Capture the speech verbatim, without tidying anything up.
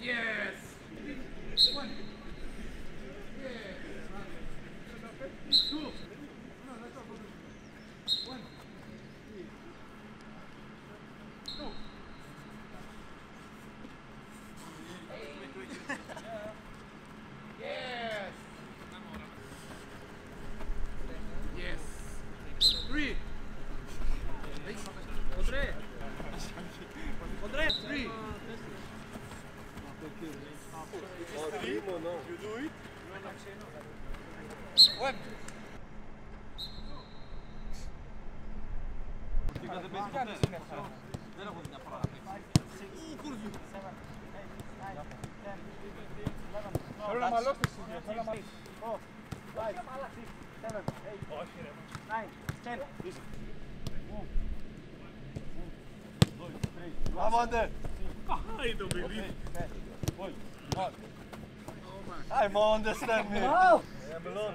Yes! One. Yeah. It's cool. Amanda! I don't believe it. I'm on the stand, man. Oh, I'm alone.